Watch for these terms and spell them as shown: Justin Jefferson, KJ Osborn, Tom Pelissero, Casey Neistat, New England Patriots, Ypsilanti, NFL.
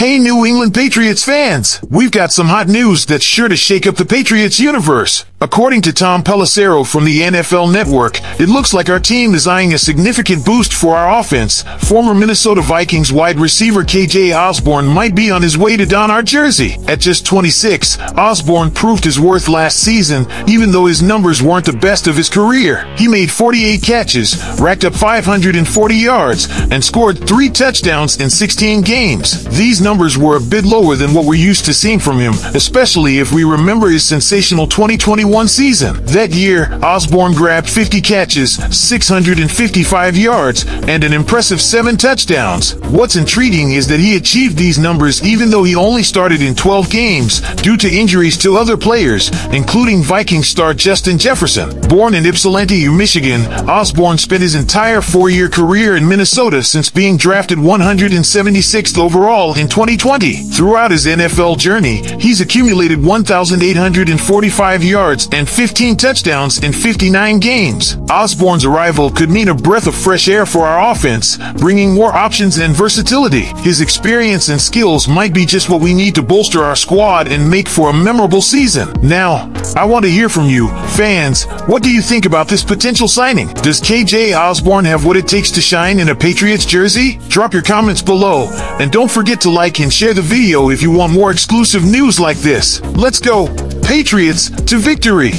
Hey, New England Patriots fans, we've got some hot news that's sure to shake up the Patriots universe. According to Tom Pelissero from the NFL Network, it looks like our team is eyeing a significant boost for our offense. Former Minnesota Vikings wide receiver KJ Osborn might be on his way to don our jersey. At just 26, Osborn proved his worth last season, even though his numbers weren't the best of his career. He made 48 catches, racked up 540 yards, and scored 3 touchdowns in 16 games. These numbers were a bit lower than what we're used to seeing from him, especially if we remember his sensational 2021 season. That year, Osborn grabbed 50 catches, 655 yards, and an impressive 7 touchdowns. What's intriguing is that he achieved these numbers even though he only started in 12 games due to injuries to other players, including Vikings star Justin Jefferson. Born in Ypsilanti, Michigan, Osborn spent his entire 4-year career in Minnesota since being drafted 176th overall in 2020. Throughout his NFL journey, he's accumulated 1,845 yards and 15 touchdowns in 59 games. Osborn's arrival could mean a breath of fresh air for our offense, bringing more options and versatility. His experience and skills might be just what we need to bolster our squad and make for a memorable season. Now, I want to hear from you, fans. What do you think about this potential signing? Does KJ Osborn have what it takes to shine in a Patriots jersey? Drop your comments below, and don't forget to like and share the video if you want more exclusive news like this. Let's go, Patriots to victory!